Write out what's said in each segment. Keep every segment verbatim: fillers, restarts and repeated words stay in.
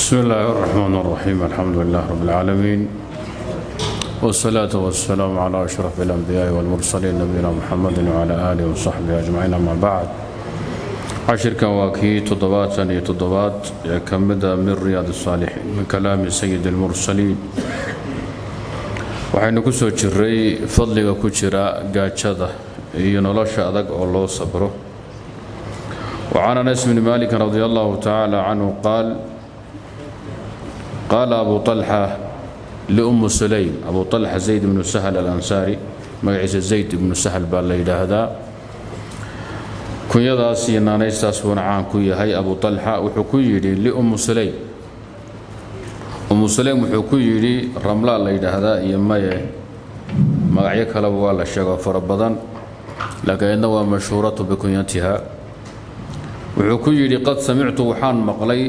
بسم الله الرحمن الرحيم. الحمد لله رب العالمين، والصلاة والسلام على أشرف الأنبياء والمرسلين نبينا محمد وعلى آله وصحبه أجمعين. أما بعد، عشر كواكي تضباطا لتضباط كمدا من رياض الصالحين من كلام سيد المرسلين. وحين كسو جري فضلي وكجرا قاتشادا ينولش أدق الله صبره. وعن أنس بن مالك رضي الله تعالى عنه قال: قال أبو طلحة لأم سليم، أبو طلحة زيد بن سهل الأنصاري، مقعز زيد بن سهل بالليل هذا كن يضاسي أن أنا يستاسفون عن كي هي أبو طلحة وحكي لي لأم سليم، أم سليم وحكي لي رملا الليل هذا يما مقعيك هلبوا على الشغف ربضا لكأنه مشهورة بكنيتها. وحكي لي قد سمعت وحان مقلي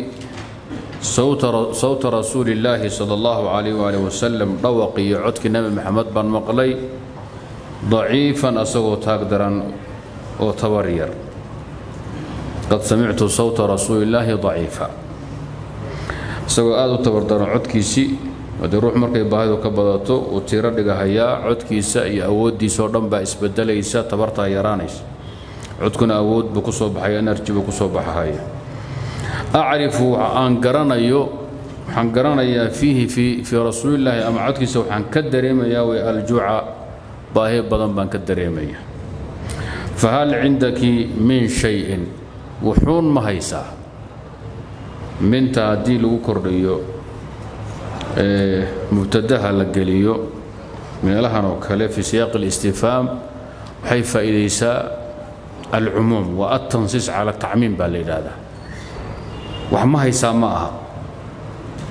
صوت صوت رسول الله صلى الله عليه وآله وسلم، روقي عدك النبي محمد بن مقلي ضعيفا أسوه تقدرا وتورير. قد سمعت صوت رسول الله ضعيفا سوى آذو تبردر عدكي سي ودي روح مركي باهدو كبضاتو وتيرا لقاهيا عدكي سي أود دي سوردن بإسبدال إيسا تبرتا يرانيس عدكنا أود بكسو بحيا نرجي بكسو بحيا أعرف عن قرانيو عن قرانيا فيه في في رسول الله أم عدك سو عن كدريم يا والجوع باهي بدن بان كدريم. فهل عندك من شيء وحون ما هيسا من تعديل وكرديو إيه مبتداها لقليو من لها نوكله في سياق الاستفهام حيف إليسا العموم والتنصيص على التعميم بالإرادة. وحما هيسامها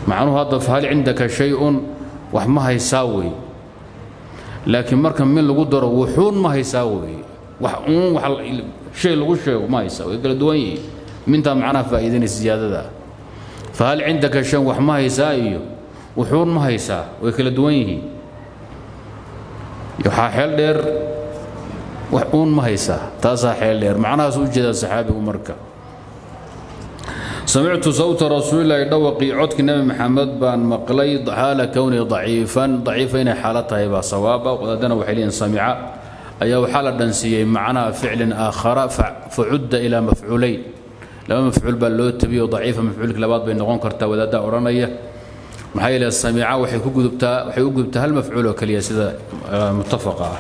مع انه هذا فهل عندك شيء وحما هيساوي، لكن مركب من لو قدر وحون ما هيساوي وحون وح شيء لو شيء ما يساوي قال دوي من تم معناه فائده الزياده ذا. فهل عندك شيء وحما هيساوي وحون ما هيسا وكل دويه يحاحل دير وحون ما هيسا تاسا حيل دير معناه سوجد صحابي ومركب. سمعت صوت رسول الله دوقي عدك نبي محمد بن مقلي حال كوني ضعيفا ضعيفين حالتها يبقى صوابا وغدنا وحلين سمع أي حالة دنسية معنا فعل آخر فعد إلى مفعولين لما مفعول بلوت بي وضعيفا مفعولك لبعض بين غنكرتا وذا أورانية محيلة السمع وحيكوكبتها وحيكوكبتها المفعول وكلية سيدة متفقة.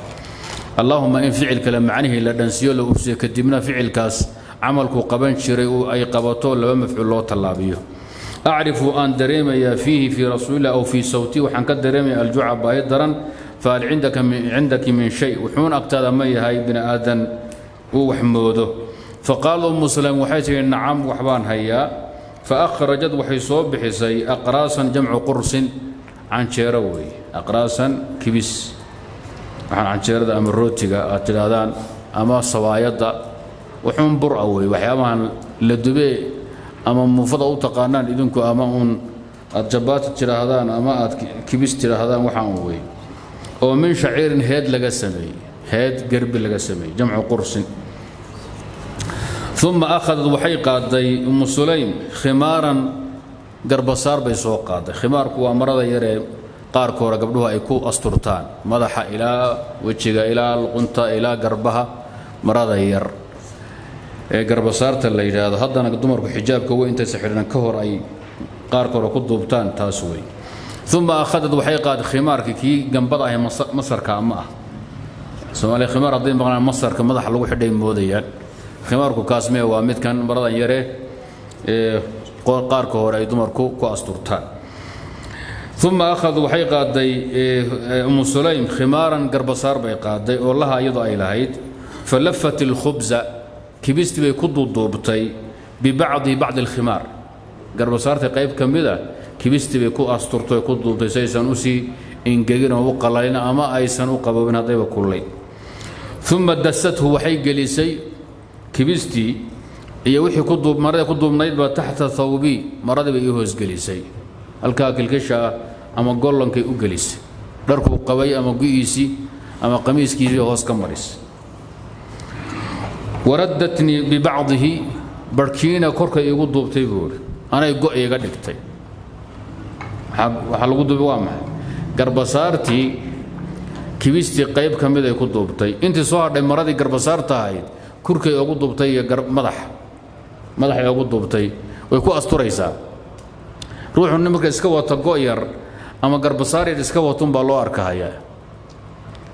اللهم إن فعلك لما عنه إلا دنسية لو كدمنا فعل كاس عملك قبان شريء أي قبطول لما مفعول الله طلابيه. أعرف أن دريمي فيه في رسول الله أو في صوتي وحنك دريمي الجوع بايدرا. فهل عندك من, عندك من شيء وحون أقتال مي هاي ابن آدم وحموده. فقال أم سليم وحيته نعم وحبان هيا. فأخرجت وحيصوب بحسي أقراسا جمع قرص عن شيروي أقراسا كبس عن شيرد أم الروتيكا أتلادان أما صوايدا وحن برأوي وحيامان لدبي أما مفضى وتقانان إذنكو أما أن الجبات التراهدان أما كبس التراهدان وحاوي ومن شعير هيد لقسمي هيد قرب لقسمي جمع قرص. ثم أخذت وحيقات دي أم سليم خمارا قربصار بيسوقات خمار كوا مرضى يري قار كورا قبلها يكو أسطرتان مدح إلى وجهها إلى القنطة إلى قربها مرضى ير قربصارت اللي يجاد هذا أنا قدمر بحجاب كوي أنت سحرنا كهر أي قاركور قطبتان تاسوي. ثم أخذت وحيقات خمار كي جنبضها مصر مصر كأمه سوالي خمار أضيم بقنا مصر كمضح لو حدين موديان خماركو كاسمية وامد كان برضه يري قاركور أي دمركو كأسطرتان. ثم أخذ وحيقات دي أم سليم خمارا قربصار بيقات دي والله أيضا إلهيت. فلفت الخبز كبست بيكدو الضوبتي ببعض بعض الخمار قرب صارت قيب كمدة كبست بيكو أسطرتو يكدو الضوبتي سيسان أسي إن جينا وقلينا أما أيسان وقبابنا طيبة كلين. ثم دسته وحي جليسي كبستي هي وحي كدو مرة كدو منيد تحت ثوبي مرة بيهوز جليسي الكاكل كشا أما قولن كي أجلس دركو قوي أما قيسي أما قميص كي يهوز كمرس. وردتني ببعضه بركينا كركا يقول دوبتي بور أنا يقول يقدكتي حلقو دوامه قربصارتي كيستي قيب كميد يكون دوبتي انت صهر المرادي قربصارتي هايد كركي يقول دوبتي قرب مدح مدح يقول دوبتي ويكون أسطوريسا روحوا نمرك اسكوا تقوير أما قربصاري اسكوا تنبا لو أركايا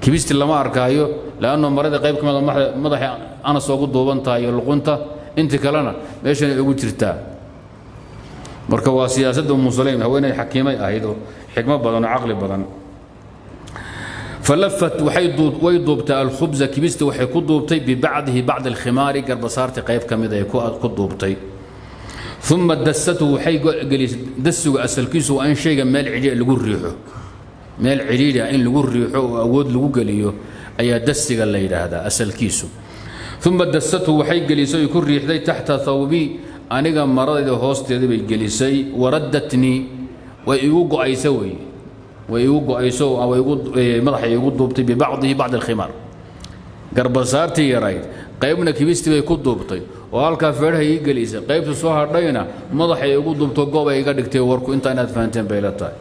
كيستي لما أركايو لأنه المرادي قيب كميد مدح أنا سوى دوبنتا يلقونتا انت كلنا ايش يقول ترتا marka waa siyaasadda muslimiin haweenay xakiimay ahayd oo xigmo badan oo aqli badan falafat waxay duud way duubtay al khubza kibista waxay ku duubtay bi ba'dahi ba'd al khimari garbasaarti qayb kamid ay ku duubtay thumma dassatu waxay galis dassuga asalkiisu aan sheega meel ciliya lagu riixo meel ciliya in lagu riixo oo awood lagu galiyo ayaa dassiga la yiraahdaa asalkiisu thumma dassatu waxay galisay ku riixday tahta thawbi aniga maradayda hoosteeda bay gelisay waradatni way igu go'ayso way way igu go'ayso way igu madaxa igu duubtay bi ba'dii ba'd al-khimar garbasaarti yarayd qaybna kibistii bay ku duubtay oo halka feeraha ay gelisay qaybtu soo hadhayna madaxa igu duubto goob ay iga dhigtay warku inta inaad fahanteen bay la tahay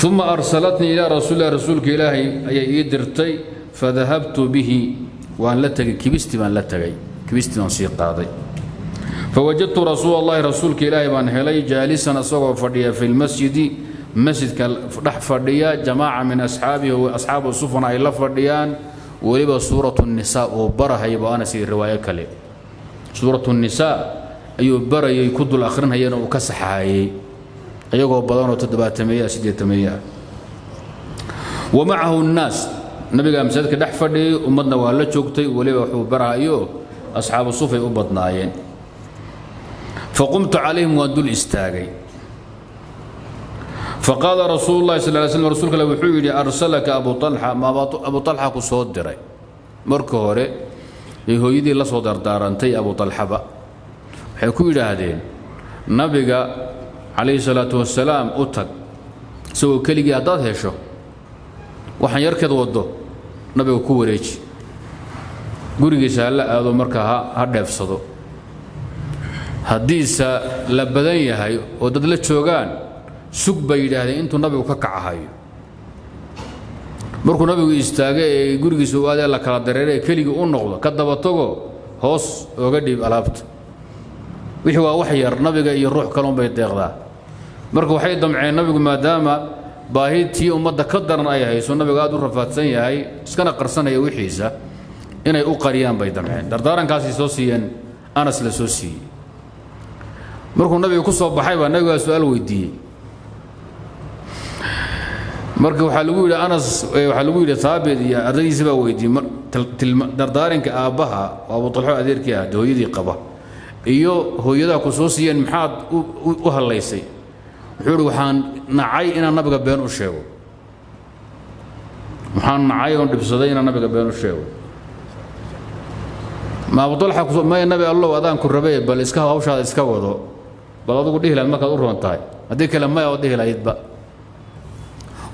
thumma arsalatni ila rasul rasulki ilaahi ay ii dirtay fadhahabtu bihi wa la tagay kibistii baan la tagay kibistii aan sii qaaday فوجدت رسول الله رسولك إلهي بن هلي جالسا أصغر فرديا في المسجد مسجد رح فرديا جماعة من أصحابه وأصحاب الصفنا إلا فرديان ولبس سورة النساء وبره يبقى أنا سير رواية كلي سورة النساء أيو بره يكد الآخرين هي وكسحها أي أيوه بدن وتدبع تمية سيدي تمية ومعه الناس نبي قام سيدك رح فردي ومدنا وهلا شوكتي ولبس بره أيوه أصحاب الصفة وبطناين فقمت عليهم وادل استاغي فقال رسول الله صلى الله عليه وسلم رسولك لو حيولي ارسلك ابو طلحه ما ابو طلحه كسود دري مركو هوري يهودي لا سو دردارنتي ابو طلحه با waxay ku yiraahdeen nabiga عليه الصلاه والسلام utag soo kaliya hadad hesho waxan yarkeed wado nabiga ku wareeji gurigiisa la aado marka ha dheefsado hadiisa la badan yahay oo dad la joogan sug bay yiraahdeen intuu nabigu ka kacahayo markuu nabigu istaagay gurigiisa waada la kala dareeray kaliya uu noqdo ka daba tago hoos uga dhib alaabta wixii waa wax yar nabiga iyo ruux kale bay deeqdaa marka waxay damceen nabigu maadaama baahitii ummadda ka daran ay hayso nabigu aad u rafaadsan yahay iskana qarsanaya wixiisa inay u qariyaan bay damceen dardaarankaasi soo siiyeen Anas la soo siiyay markuu nabiga ku soo baxay baa nabiga su'aal weydiiyay markii waxa lagu yiri Anas waxa lagu yiri saabid iyo ardaysi baa weydiimay dardaaranka aabaha Abu Talha adeerkii ah hooyadii qaba iyo hooyada ku soo siiyeen maxaad u halaysay wuxuu waxaan nacay inaan nabiga been u sheego waxaan nacay oo dhibsaday inaan nabiga been u sheego ما أبو طلحة ما النبي الله وأذان كربية بل إسكا هوشة إسكا وضوء بل أقول ليه لما كان أروح أنتاي أديك لما يوديه لا يتبع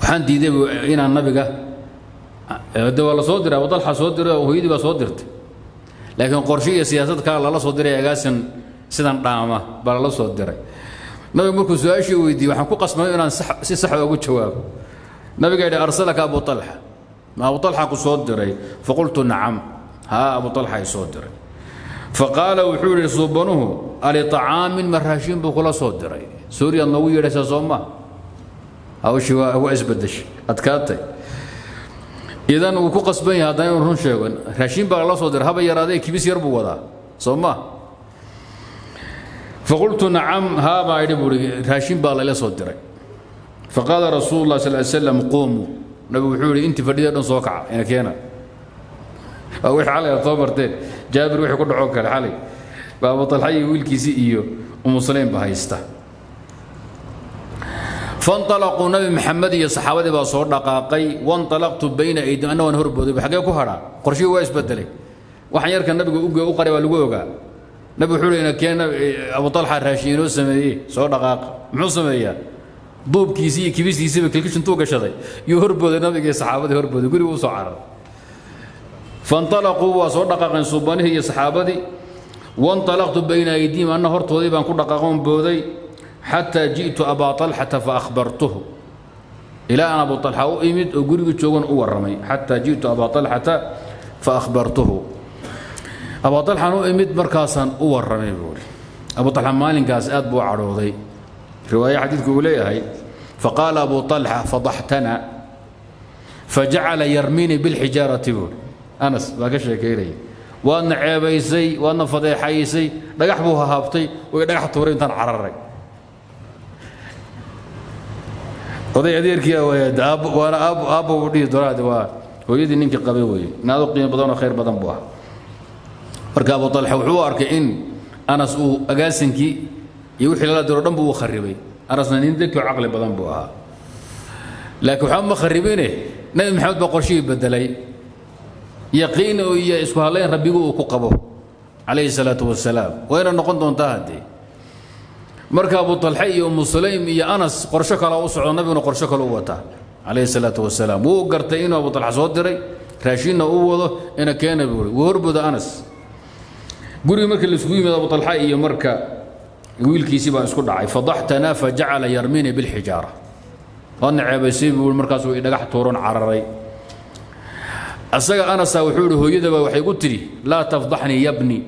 وحندي دي هنا النبي قال ده والله صدر أبو طلحة صدر وهي دي بصدرت لكن قرشية سياسات قال الله صدر يا قاسم سيدنا طعمة بل الله صدر النبي يقول سؤال ويدي وحنكو قسمه أنا صح صح وأقول شباب النبي قال أرسلك أبو طلحة ما أبو طلحة كصدري فقلت نعم ها أبو طلحة يصدر فقال وحول صوبنه على طعام مرهشين بقول صدر سوريا النووية ليس صوما أو شو هو أزبدش أتكاتي إذا وكو قصبين هذا يرون شيئا رشين بقول صدر هبا يرادي كيف يربو ولا صوما فقلت نعم ها ما يربو رشين بقول لا صدر فقال رسول الله صلى الله عليه وسلم قوموا نبي وحولي أنت فريدة صوكعة أنا كينا أو وح علي طمرتين جابر وح يكون عوك علي بابا طلحي ويلكيزي إيو ومسلم بهايستا فانطلقوا نبي محمد يا صحابتي بصور دقاقي وانطلقت بين أيدي أنا ونهرب بحاجة كهرة قرشي وايس بدلي وحيرك النبي أوجا أوقري والوجا نبي حولينا كان أبو طلحة الراشين وسمي صور دقاق معو سمي ضوب كيزي كيبيس يسيبك الكيش انتوكا شظي يهربوا النبي يا صحابتي يهربوا يقولي وصعر فانطلقوا وصور دقاقين صوبانه يا صحابتي وانطلقت بين ايديهم انا هرتودي بان كل دقاقهم بودي حتى جئت أبا طلحة فأخبرته إلى أن أبو طلحة أؤمد وقريب تشوغن أورمي حتى جئت أبا طلحة فأخبرته أبا طلحة أؤمد مركاسا أورمي بقول أبو طلحة مالين كاس أدبو عروضي رواية حديثك إليها هي فقال أبو طلحة فضحتنا فجعل يرميني بالحجارة بقول أنس ما كشك إلي وأنا عيبيسي وأنا فضيحيسي لقحبوها هابطي ولقحت ورينتان عرري وضيع ديرك يا ولد اب وانا اب اب ودي دراد وا ويدي نينك قبي وي نادو قيم بدن وخير بدن بوها marka Abu Talha wuxuu arkay in Anas uu agaasinki iyo wixii la diro dhan buu kharibay Anasna nin dadku aqli badan buu ahaa laakiin waxa ma kharibine Nabi Maxamed ba qorshii bedelay yaqiin oo iyo isku halayn rabbigu uu ku qabo alayhi salatu wassalaam wayna noqon doontaa hadii marka Abu Talha iyo Muslim iyo Anas qorsho kala u socdo nabiguna qorsho kala u wata alayhi salatu wasalaam uu gartay inuu Abu Talha soo diray raashinna uu wado ina keenay uu horbuda Anas guri markii la isku yimid Abu Talha iyo marka wiilkiisi baa isku dhacay fadahtana faja'ala yarmini bil hijara wana aabasi uu markaas uu dhagax tooran cararay asaga Anas wuxuu hooyadaba waxay ku tiri la tafdahni yabni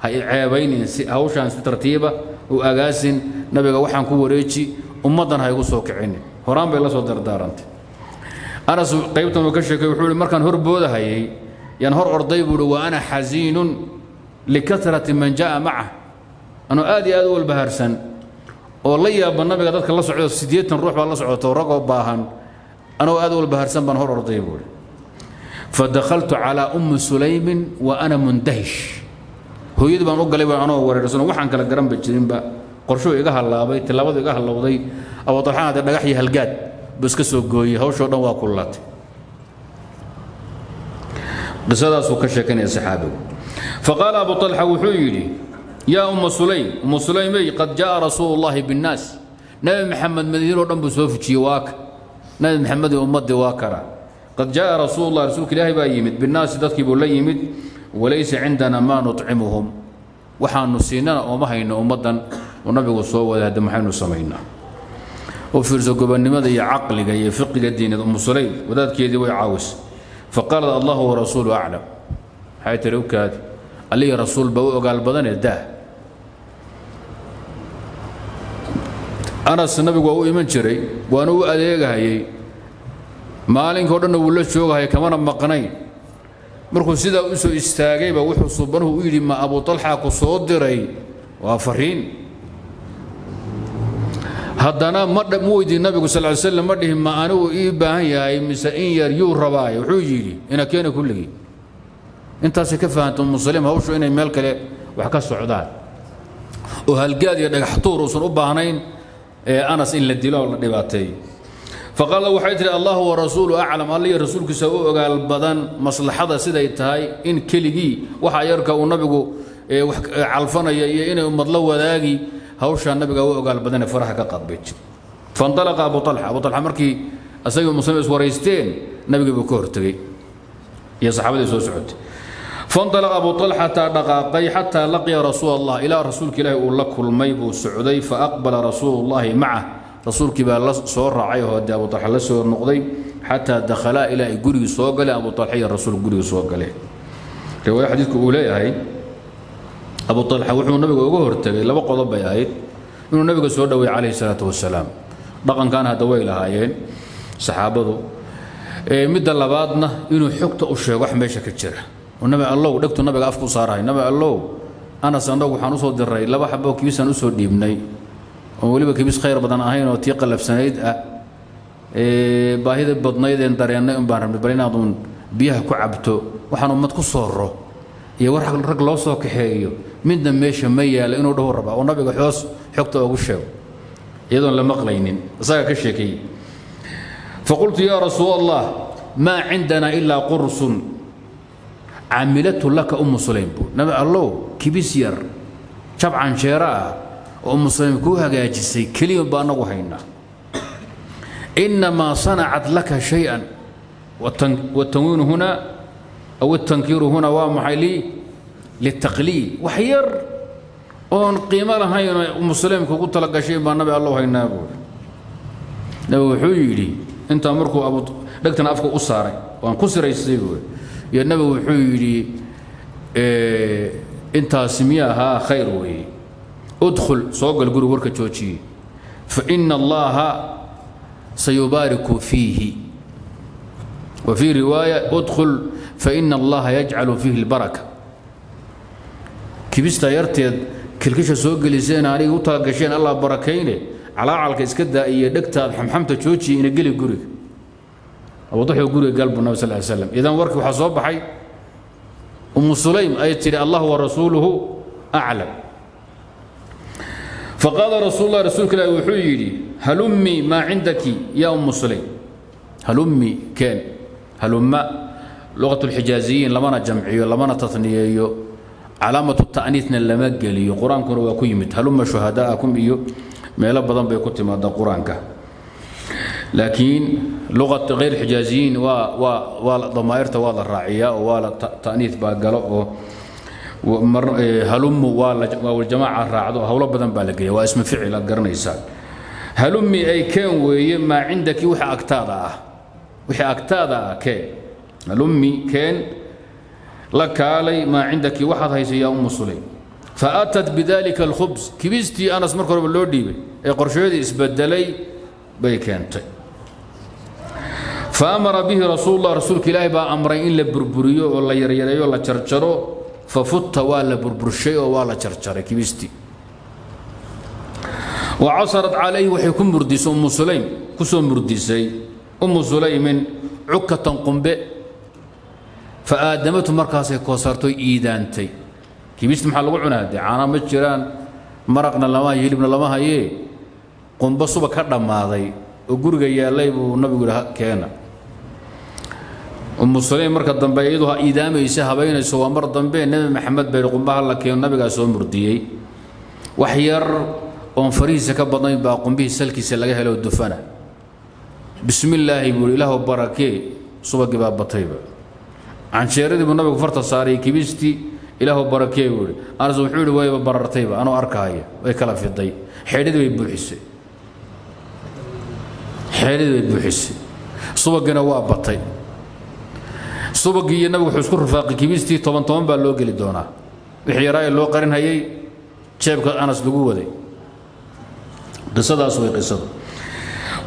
hay aabayni si hawshan si tartiiba وأجاسن نبي وحن كوريتشي ومضن هاي قصو كعيني هرام بلا صدر دارنت أنا قيبتهم وكشك وحول مركن هرب ولا هي ينهر أرضي وأنا حزين لكثرة من جاء معه أنا آدي أدول بهرسن والله يا ابن النبي قدرت الله سعود سديت نروح والله سعود ورقة باهن أنا أدول بهرسن بنهر أرضي فدخلت على أم سليم وأنا مندهش هو يدبان وقال لي أنا ورسول وحن كلا جرام بتشرين بق قرشوا يجها الله بيت تلاوض يجها الله وضي أو طلحان هذا نجحي هالجد بس كسر جوي هو شو نوا كلات بس هذا سوق الشكن يا صحابي فقال أبو طلحة وحيلي يا أم سليم أم سليم قد جاء رسول الله بالناس نبي محمد مدينه رب سوف جواك نبي محمد أمة دواكرة قد جاء رسول الله رسولك الله بايمت بالناس دتك بقول يمت وليس عندنا ما نطعمهم وحان نسينا وما هينا ومضا ونبي صوى هذا ما حين سمينا وفرزوا قبل لماذا يا عقل يا فقه الدين ام سليم وذاك يدي ويعاوس فقال الله ورسوله اعلم حيث الوكاد قال لي رسول بوء وقال بدن يداه انس النبي وهو ايمان شري وانا واديقها هي مالين كورن ولا شوغها هي كمان مقنين markuu sida u soo istaagay ba wuxuu subanuhu u yiri ma Abu Talha ku soo diray waa fariin hadana ma dhamoodi nabigu sallallahu alayhi wasallam ma dhihin ma anu ii baahan yahay misaan yar yu rabaay wuxuu yiri ina keenay kulli intaas ka faanto muslim hawshu inay meel kale wax ka socdaan oo halgaad iyo dhagax toor usan u baahnayn ee Anas in la dilo la dhibaatay فقال الله ورسوله أعلم قال لي رسولك سوء قال بدن مصلحة سيدي تاي إن كليجي وحا يركا ونبيك علفنا يا إن مضلو ذاكي هوشا النبي قال بدن فرحك قد بيت فانطلق أبو طلحة أبو طلحة مركي أسيب مسلم وريستين نبي بكورتي يا صحابي سوء سعود فانطلق أبو طلحة دقاقي حتى لقي رسول الله إلى رسولك لا يقول لك الميب السعودي فأقبل رسول الله معه رسول كبار صور رعايه أبو طلحة لسور نقضي حتى دخلا إلى قري صوغل أبو طلحة الرسول قري صوغل رواية حديثك أولى هاي أبو طلحة وحي النبي وقهر تبي لما قضب هاي إنه النبي صلى عليه الصلاة والسلام رقم كان هذا ويله هايين صحابته مد الله بعضنا إنه حكته الشيخ وحمي شكتشر والنبي الله دكتور النبي أفكو صار هاي النبي الله أنا صندوق حنوصل دري لما حبوك يسن أسود يبني وليبا كبيس خير بدن أهين وتيقة لفسنايد أه باهيد بدنايد إن درينا إن بارم برينا ضمن بيها كعبته وحنا أمتك صره يورح الرجل وصلك حيو من دميش مية لأنه ده ربع ونبي حوس حقته وجشه يدون لما قلينين صار كشكي فقلت يا رسول الله ما عندنا إلا قرص عملته لك أم سليم نبي الله كبيس ير شبعا شراء أم سليم كوها جاجسي كليو بانا وهينا إنما صنعت لك شيئا والتنوين هنا أو التنكير هنا ومحلي للتقليل وحير أون قيمة لهاي المسلم كقول تلقى شيء بأن نبي الله هينابور لو حيلي أنت أمركو أبو لكن أفكو أسرة وأن كسر يسيبه يا نبي حيلي إيه أنت سميها خير وهي ادخل سوق الجور ورك توشي فإن الله سيبارك فيه وفي رواية ادخل فإن الله يجعل فيه البركة كيف يرتد كل شيء سوق لسان عليه وطلق شيء الله بركينه على عالك اسكدا يدكتها حمحمته توشي ينقل الجور أوضح الجور قلب النبي صلى الله عليه وسلم إذا ورك وحصوب حي أم سليم آية الله ورسوله أعلم فقال رسول الله رسولك لا يوحي هلمي ما عندك يا أم سليم هلمي كان هلما لغة الحجازيين لما جمعي لما تثنية علامة التأنيث لما قال قرآن كروا كيمت هلما شهداءكم إيو ما يلبضن بيكوت مادة قرآنك لكن لغة غير حجازيين و وضمائر تواضع الراعية والتأنيث باقلو ومر هلم والجماعة الراعدو هولا بدن بالقية واسم فعل القرنيسان هلمي أي كان وي ما عندك وحي أكتادا وحي أكتادا كان هلمي كان لك علي ما عندك وحد هيسي يا أم سليم فأتت بذلك الخبز كبستي أنا اسمرك رب اللوردي أي قرشودي اسبدلي بي كانتي فأمر به رسول الله رسولك الله با أمرين لبربريو ولا يريريو ولا ترشرو ففت ولا بربرشيو ولا ترشري كبستي وعصرت عليه وحكم مرديس أم سليم كسو مرديسي أم سليم عكة قنبئ فآدمته مركزي كوسرتو إيدانتي كبست محل وعنا دي عانا مجران مرقنا لما يلبنا لما هي قنبصو بكرنا ماضي وقرق يالي والنبي يقول كينا أم سليم مركز دنبايدها إيدامي يسيها بين سوى مر دنباي النبي محمد بين قنبها لك النبي قال سوى مرديي وحير وان فريسة كبضني باقوم به سلكي سلقها له الدفنة بسم الله يقول إله وبركي صبق باب بطيبة عن شيرد بن نبي فرطة صاري كبستي إله وبركي يقول أنا زوحول ويبا بررتيبة أنا أركاية ويكلا في الضي حيرد ويبو حسي حيرد ويبو حسي صبقنا واب بطي صبقي النبي حسكر رفاقي كبستي طبعا طبعا باللوقي للدونا وحيراي اللو قرن هي شابك أنا صدقوه دي قصة أسوي قصة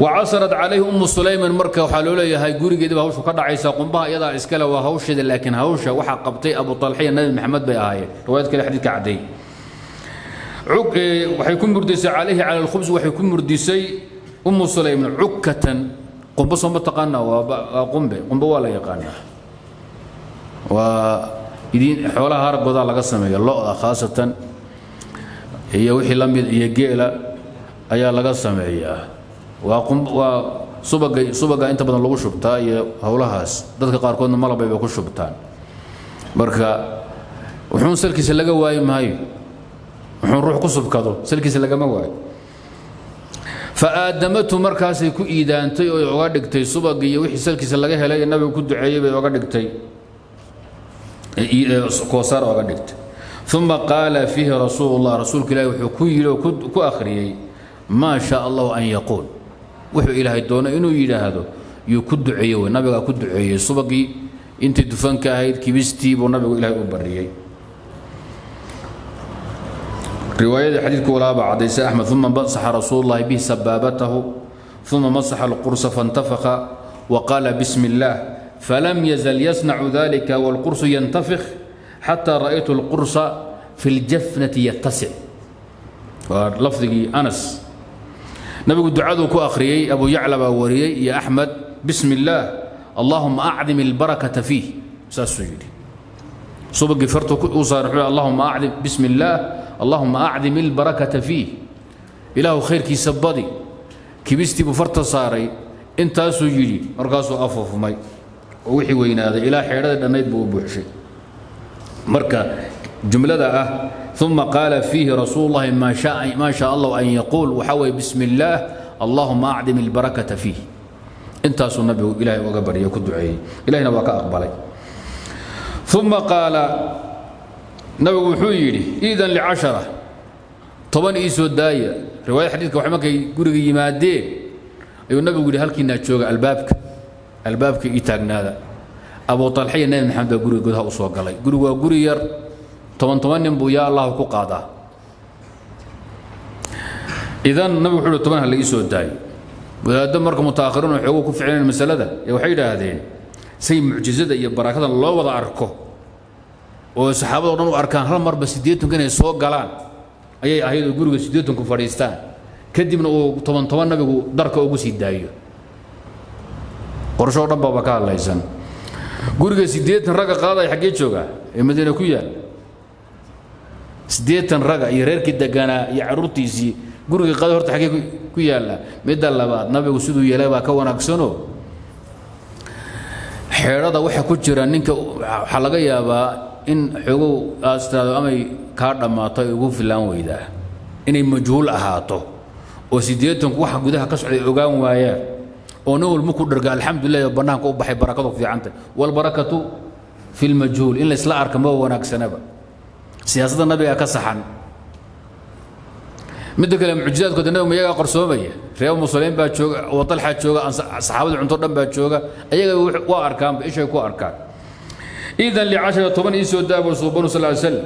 وعصرت عليه أم سليم مركة وحلولة هاي قوري قديم هوش وقطع عيسى قنبها يضع إسكالة وهوش لكن هوش وحق قبطي أبو طلحية النبي محمد بآية رواية كده حديث كعدي عك وحيكون مرديسي عليه على الخبز وحيكون مرديسي أم سليم عكة قنبصة متقنة وقنبة قنبة ولا يقنة ويدين حولها هرب وضع لقسم الله خاصة هي وحي لم يجيلا أيا لقى سمعية وقم وصبغ صبغ أنت بدل لو شبتها يا هولهاس ذلك قارقون ماله بيبقى شبتان بركا وحن سلك سلقة واي ماي وحن روح قصب كذا سلك سلقة ما واي فأدمته مركز يكو إذا أنت يعقدك تي صبغ يوحي سلك سلقة هلا النبي كود عيب يعقدك تي قصار يعقدك ثم قال فيه رسول الله رسولك لا يحكي له كود كآخري ما شاء الله أن يقول وحو إلهي دونا إنو يلاهدو يكد عيوه نبغا كد عيوه صبقي انت دفنك هيد كبستي ونبغا إلهي أبريي رواية حديث ولا بعد عيسى أحمد ثم مسح رسول الله به سبابته ثم مسح القرص فانتفخ وقال بسم الله فلم يزل يصنع ذلك والقرص ينتفخ حتى رأيت القرص في الجفنة يتسع ولفظي أنس نبي دعاء كو أخريي أبو يعلى باوريي يا أحمد بسم الله اللهم أعظم البركة فيه ساسجدي صبغ فرتو وصار اللهم أعظم بسم الله اللهم أعظم البركة فيه إله خير كي سبدي كي بستي بفرت صاري أنت سجدي أرقاسو أفوف مي ووحي وين هذا إلى حيرة دنيت بوحشي مركا جملة أه ثم قال فيه رسول الله ما شاء ما شاء الله ان يقول وحوي بسم الله اللهم اعدم البركه فيه. انت سنبي الهي وقبر يكد دعائي الهينا وكا اقبلي. ثم قال نبي وحويلي اذا لعشره طبعاً إيسو داية رواية حديثك وحماك يقولك يمادين أيو النبي يقول هل كنا تشوغ البابك البابك إيتاقنا هذا أبو طلحية نبي محمد يقول قدها أصوغ علي يقول وقول ير طبعاً طبعاً نبو يا الله كو قاضا إذن النبي يقول طبعاً هل إيسو داية وإذا دمرك متأخرون وحقوق فعلين المسألة ده يوحيدها هذين سي معجزة ده يبراكة الله وضع أركه والصحابة وضعوا أركان هل مر بس ديتهم كان يصوغ علي أي أحد يقول سيدتهم كفارستان كدي من أو طبعاً طبعاً نبيه درك أو جسيد دايو ورشوا ربّا بكاء الله يسان يقول سيدتهم رجع قاضي حكيت شوكا المدينة كويا سيدتهم رجع يرير كده جانا يعرضتي زي يقول قاضي هرت حكي كويا لا مدة الله بعد نبيه سيدو يلا بكون أكسنو حيرة وح كتير إنك حلقة يا با إن حقوق أستاذ أمي كاردا ما طيبوا في اللون ويدا إني مجهول أهاته وسيديتهم واحد جدها قصع العجام وياه ونقول مكود رجع الحمد لله يبناك وبحي بركته في عنده والبركة في المجهول إلا سلا أركمه وناك سنبا سياسة النبي أكسحن مدة كلام معجزات قد نوم يجا قرصومية رياض مصلين باتشوجا وطلحة شوجا صحابة عنطرنا باتشوجا أيجا وأركان إيش يكون أركان إذا لعشرة طبعا إيسو داب وصوبون صلى الله عليه وسلم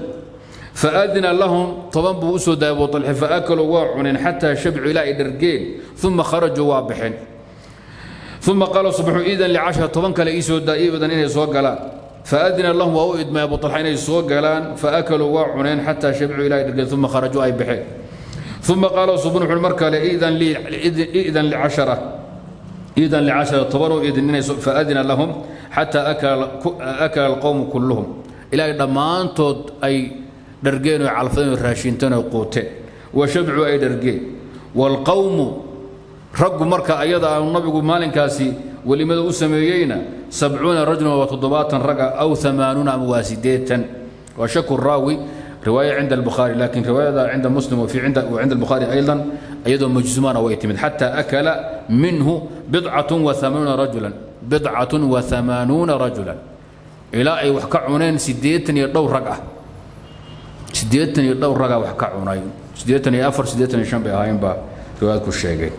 فأذن لهم طبعا بوسو داب وطلح فأكلوا واعن حتى شبعوا إلى درجين ثم خرجوا وابحين ثم قالوا صبحوا إذا لعشرة طبعا كلا إيسو دائب إذا إني صوغلان فأذن لهم وأؤد ما أبو طلحة إني صوغلان فأكلوا واعن حتى شبعوا إلى درجين ثم خرجوا أي بحين ثم قالوا صبحوا المركل إذا إذا لعشرة إذن لعشرة طبروا إذن فأذن لهم حتى أكل أكل القوم كلهم إلى ضمان تود أي درجين وعلفين وراشينتين وقوتين وشبعوا أي درجين والقوم رقوا مركا أيضا النبي مالن كاسي ولماذا أسميينا سبعون رجلا وتضباط رقا أو ثمانون مواسديتا وشك الراوي رواية عند البخاري لكن رواية عند مسلم وفي عند وعند البخاري أيضا أيضا مجزمان ويتمن حتى أكل منه بضعة وثمانون رجلا بضعة وثمانون رجلا إلى أي وحكعونين سديتني يدور رقعة سديتني يدور رقعة وحكعونين سديتني أفر سديتني شنب هايم با رواية كل شيء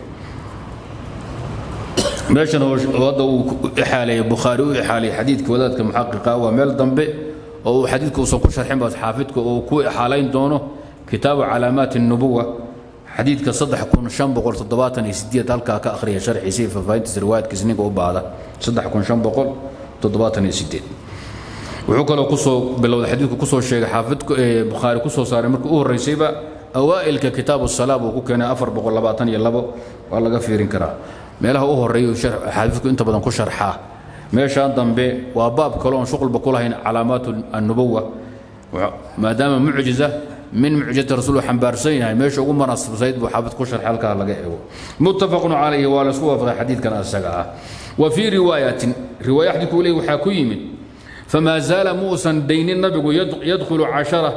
ليش أنا وضعوا إحالي البخاري وإحالي حديث كوالات كمحققة وميل ضمبي أو حديثك وصوكو شرحين بس حافظك وكو حالين دونه كتاب علامات النبوة حديثك صدح يكون شن بقول تضباطا يسدية تلقى كأخرية شرح يسير ففايت رواية كزنيك وبعضها صدح يكون شن بقول تضباطا يسدية وحكى لو قصو بالله حديثك قصو الشيخ حافظك بخاري قصو صار مرك أول ريسيبة أوائل ككتاب الصلاة وكو كان أفر بقول لباطا يلبو والله غفير كراه ما له أول ريو شرح حافظك أنت بدنا كو شرحها meeshaan dambe waa baab kaloon shuqul ba ku lahayn calaamaatu an-nubuwwa maadaama mucjiza min mucjizati rasuulu xambaarsan yahay meesha ugu munaasabsayd buu xaafid ku sharxay halka laga eego muttafaqun alayhi wa la suwa fi hadithkan asaga ah wa fi riwayatin riwaya hadithu lay waxa ku yimid fama zala musa bayna nabigu yadkhulu ashara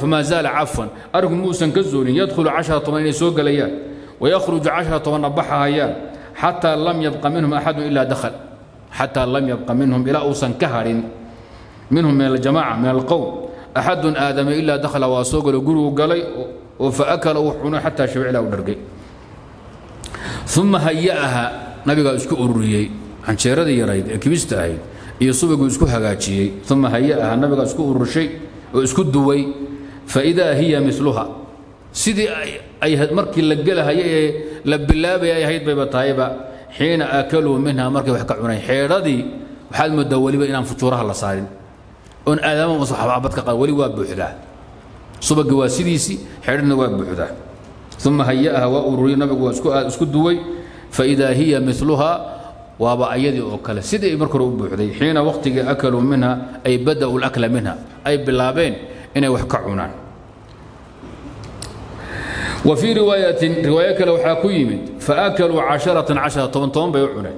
fama zala afwan arku musa kazuri yadkhulu ashara tamani soo galaya wa yakhruju ashara tamani baxaya حتى لم يبق منهم أحد إلا دخل حتى لم يبق منهم إلا أوسا كهر منهم من الجماعة من القوم أحد آدم إلا دخل وسوق الجرو قلي وفأكل وحنا حتى شبع له درجي ثم هيأها نبي قال اسكو أوريي عن شيردي يريد كبستعيد يصوب اسكو حاجاتي ثم هيأها نبي قال اسكو أورشي اسكو دوي فإذا هي مثلها سيدي أي مركي لقلها هي لبلاب يا هيد بيبا طيبة حين أكلوا منها مركي وحكعوني حيردي وحال مدولي بإنهم فطورها الله صارين أن آدم وصحابة عبدك قال ولي واب بحداه صبق واسيديسي حيرنا واب بحداه ثم هيأها وأوري نبق واسكت دوي فإذا هي مثلها وابا أيدي أوكلها سيدي مركي واب بحداه حين وقت أكلوا منها أي بدأوا الأكل منها أي بلابين إنه وحكعونان وفي رواية رواية لو حاكيمت فأكلوا عشرة عشرة طن طن بيعنا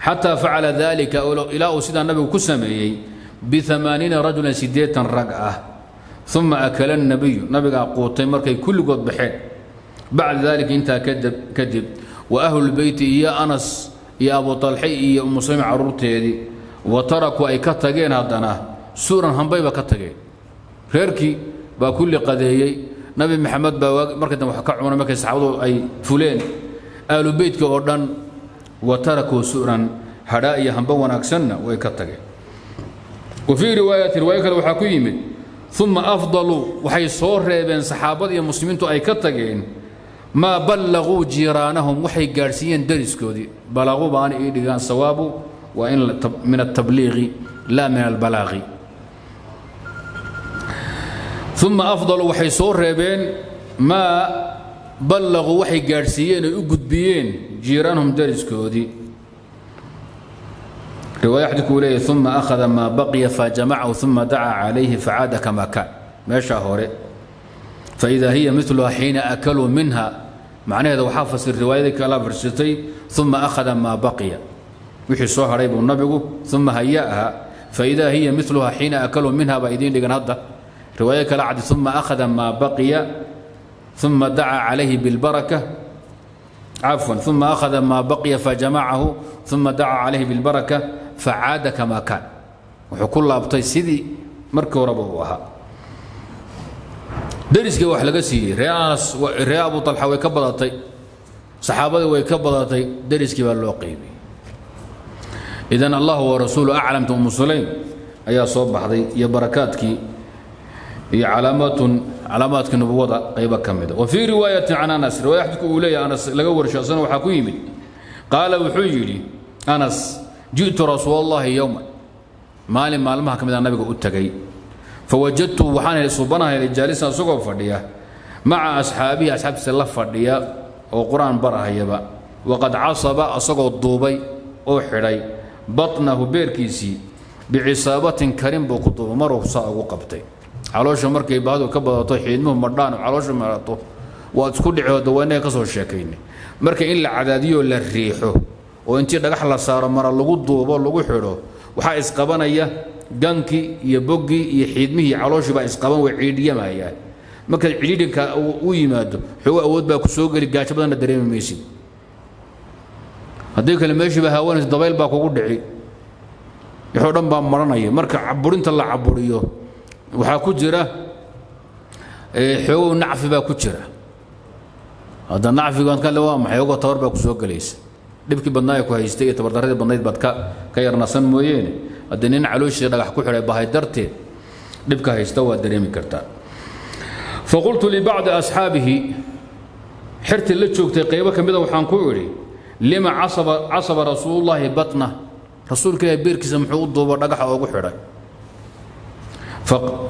حتى فعل ذلك إلى سيدنا النبي كسمي بثمانين رجلا سدية رقعة ثم أكل النبي نبي قوتين مركي كل قط بحين بعد ذلك أنت كذب كذب وأهل البيت يا أنس يا أبو طلحي يا أم سلمة عرورتي هذه وتركوا أي كتاجين هذا سورا هم بيبا كتاجين غيركي بكل قضية نبي محمد با مركه وحكا عمر مركه صحابه اي فلين آل بيتك ودن وتركوا سورا حدا يا همبا وناكسنا ويكتغي وفي روايه روايه وحكيم ثم افضل وحي صور بين صحابه يا مسلمين تو اي كتغين ما بلغوا جيرانهم وحي غارسيين درسكودي بلغوا بان اي دغان ثوابه وان من التبليغ لا من البلاغ ثم افضل وحي صور بين ما بلغوا وحي غارسيين او غدبيين جيرانهم درسكودي رواية حديث ثم أخذ ما بقي فجمعه ثم دعا عليه فعاد كما كان ما شاهوري فإذا هي مثلها حين أكلوا منها معناها لو حافظ الرواية كلا ثم أخذ ما بقي وحي صوها ريب النبي ثم هيأها فإذا هي مثلها حين أكلوا منها بأيدين لقنهضة رواية كلا عدي ثم أخذ ما بقي ثم دعا عليه بالبركة عفوا ثم أخذ ما بقي فجمعه ثم دعا عليه بالبركة فعاد كما كان وحكول الله أبطي سيدي مركو ربوها درس كي واحد لقسي رياس ريا أبو طلحة ويكبضتي صحابة ويكبضتي درس كي بالوقيبي إذن الله ورسوله أعلم أم سليم أيا صوب بحضي يا بركاتك يا علامات علامات النبوة قيبة كمدة وفي رواية عن أنس رواية تقول لي أنس لقور شخصا وحكيم قال وحجلي أنس جئت رسول الله يوما مال ما لم حكم النبي قلت فوجدته وحان صبنا الجالسة سقف فردية مع أصحابي أصحاب سلف فردية وقرآن برا هيبة وقد عصب أصقوا الضوبي أوحري بطنه بيركيسي بعصابة كريم بقطب مره صاغ وقبتي علوش مركي بعده كبر طيحين مهم مردان علوش مرته واتكل عود وانا كسر الشاكين مركي إلا عداديو ولا الريحه وانتي دغحلا صار مره لوو دوبو لوو خيرو وحا اسقبنيا دنكي يبوغي يحيدمي علوش با اسقبن وعيديمايا مركي عيدينكا او يمادو خو اود با كسو غلي غاجه بدن دريميسي هدي كلمه ماشي با هوان دبيل با كوغو دحي يخو دن با مرناي مركي عبورينتا لا عبوريو waxaa ku jira ee xoo nacfi ba ku jira hada nacfigan kale waa ma xoogo tabar ba ku soo galeys dibki badnaay ku haystay tabar darada badnayd badka ka yarnasan mooyeen hada nin calooshii dhagax ku xiray bahay darteed dibka haysta waa dareemi kartaa faqultu li ba'd ashabihi xirti la joogtay qaybo kamida waxaan ku yiri lima asaba asaba rasuulullaahi batna rasuulka beerkiisa muxuu doobo dhagaxa ugu xiray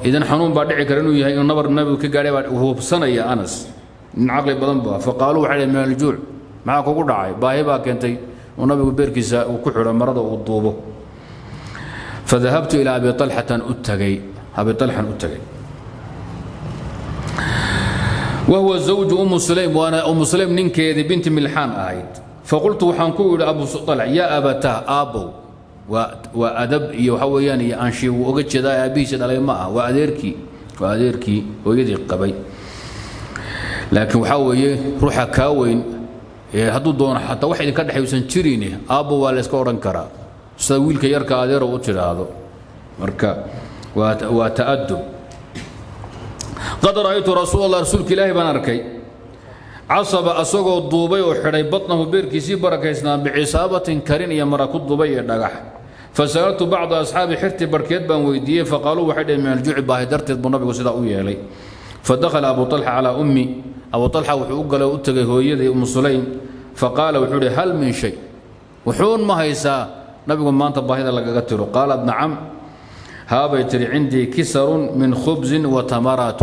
إذن حنون بعد عكرنوا يهين النبر النبي كجاري وهو بسنة يا أنس من عقل بضنبها فقالوا علي من الجوع معك قرعي باهي باك أنتي والنبي بيركزا وكحر مرضه والضوبه فذهبت إلى أبي طلحة أتقي أبي طلحة أتقي وهو زوج أم سليم وأنا أم سليم ننكي بنت ملحان آيد فقلت وحنكو إلى أبو طلع يا أبتاه أبو وأدب يحوياني أنشي وقد شدا أبيش على الماء وأديركي وأديركي ويدي قبي لكن وحوي روح كاوين هدو دون حتى واحد كان حيوسن تشيريني أبو والسكورن كرا سويل كيرك أدير وتشير هذا مركا وتأدب قد رأيت رسول الله رسول كلاه بنركي عصب أسوق الضوبي وحري بطنه بيركيسي بركيسنا بعصابة كرين يا مراكو الضوبي النجاح فسألت بعض أصحابي حرتي بركيت بن ويديه فقالوا واحد من الجوع باهدرت النبي وسداوي علي فدخل أبو طلحة على أمي أبو طلحة وحوق لو أتقي هو يدي أم سليم فقال وحولي هل من شيء وحون ما هيسا نبي ما أنت باهدر لقتله قال ابن عم ها بيتري عندي كسر من خبز وتمرات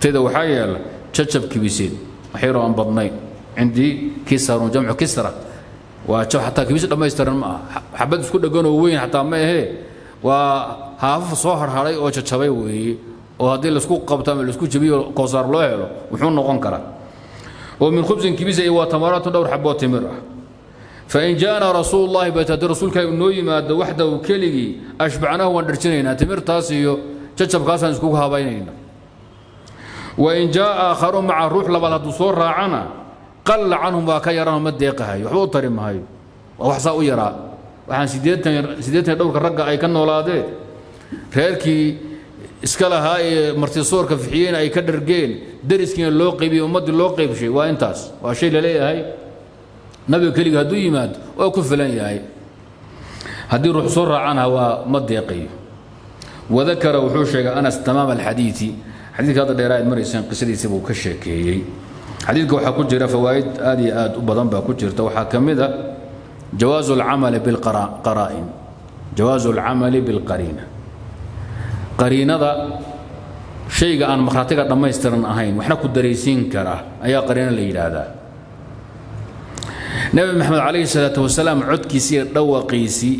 تدو حيال شب كبيسين وحيرو عن بطنين عندي كسر وجمع كسره وشو حتى كبيسين لما يسترن معه حبيت كل دقون وين حتى ما هي وهاف صهر هاري وشبي وهذه الاسكوك قبطه من الاسكوك جبي قصر له وحون نقون كره ومن خبز كبيسه وتمرات دور حبوت تمره فان جانا رسول الله بيت رسول كي نوي ماده وحده وكلي اشبعناه وندرشنينا تمر تاسيو شب كاسن اسكوك هابينينا وإن جاء آخر مع الروح لبلد صور عنا قل عنهم وكيرهم مديقها يحوط ترم هاي وحصاو يرى وحن سيدتنا سيدتنا دورك الرقة أي كنا ولادي غير كي اسكالا هاي مرتي صور كفحيين اي كدر جين درس كين اللوقي بي ومد اللوقي بشي وانتاس وشي لليه هاي نبي كلي هدو يماد وكفلان هاي هدي روح صورة عنها ومد يقي وذكر وحوشك انس تمام الحديث حديث هذا اللي راي مريسان قصدي سبو كشكي حديثك وحا كجر فوائد ادي اد وبضن با كجرت وحا كميده جواز العمل بالقرائن جواز العمل بالقرينه قرينه شيء عن مخاطئ دمايسترن اهين وحنا كدريسين كرا ايا قرينه لا يرادا نبي محمد عليه الصلاه والسلام عدكيسي دوقيسي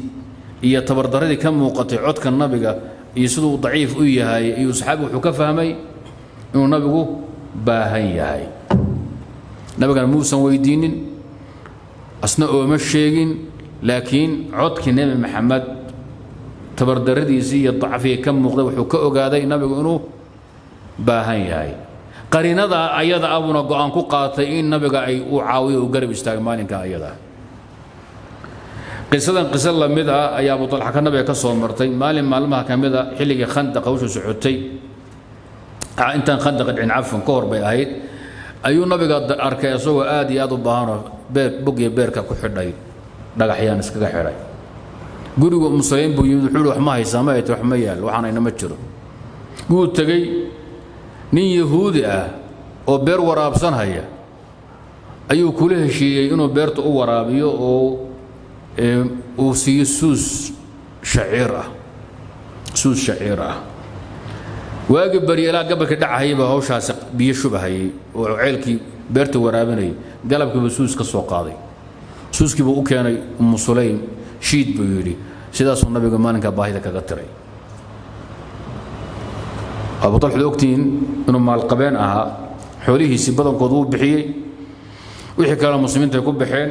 يا تبردردي كم وقتي عدك النبي يسدو ضعيف وياي اي اصحابه وحو كفهمي انه نبيغو باهن ياي نبيغان موسى ويدينين اسنا وما شيغين لكن عدك النبي محمد تبردرديسي ضعفيه كم وقتي وحو كاوغاداي نبيغو انه باهن ياي قريندا ايدا ابونا غان كو قاتاي ان نبيغا اي او عاويو غرب استاغ مالينكا ايدا قصدان قصد لمدها يا ابو طلحه كنبي كسو مرتي مالين مالمها كميدا خليقي خندق وشو سعودتي انت خندق دعين عفوا كور بي اهيد ايو نبيغا اركي اسوغو اد يا ادو باهانو بير بوقي بيركا كو خداي دغخيان اسكا خيراي غوريغو مسلمين بو يمد خول وخ ما هيسا ما ايت وخ ما يال waxaanayna ma jiro guud tagay nin yahuudi ah oo beer waraabsan haya ayuu kula heshiiyay inuu beerta u waraabiyo oo uu siiyo suus shaciir ah suus shaciir ah waagi bariyalaa gabalka dhacayba hawshaas biyo shubahayay oo ceelkii beerta waraabinay galabkiiba suus ka soo qaaday suuskiiba u keenay Umm Sulaym shiid buu yiri sidaas uu nabiga maalinka baahida kaga tiray أبو طلحة لوقتين إنه مع القبان أها حوليه سبادة قضوب بحية ويحكى المسلمين تكون بحين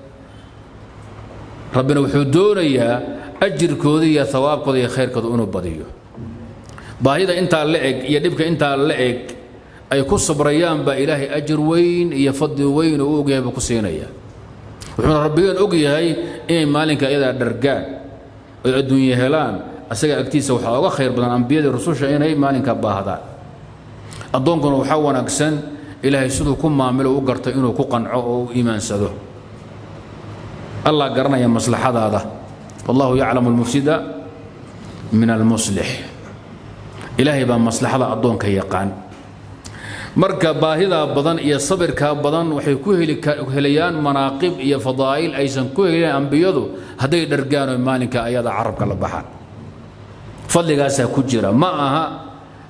ربنا وحو دونيا اجر كوديا ثواب كوديا خير كودو انو بديو باهيدا انت لعق يا دبك انت لعق اي كو صبريان با الهي اجر وين يا فضل وين اوغيبا كسينيا وحنا ربيان اوغيهاي ان مالينكا ايدا درغان او الدنيا هلان اسغا اغتيسا وخا اوغا خير بدن انبياء الرسوله اني مالينكا باهدا ادونكن وحا وناغسن إلهي سدو كم عملوا وقرتوا إنه كقن عو إيمان سدو الله قرنا يا مصلحة هذا والله يعلم المفسد من المصلح إلهي بان مصلحة هذا أضون كي يقان مركب باهذا بدن يا صبر كبدن وحيكوه لكهليان مناقب يا فضائل أيضا كوه أنبياءه هذي درجانه مالك أيضا عرب كلا بحر فضل جالس كجرا معها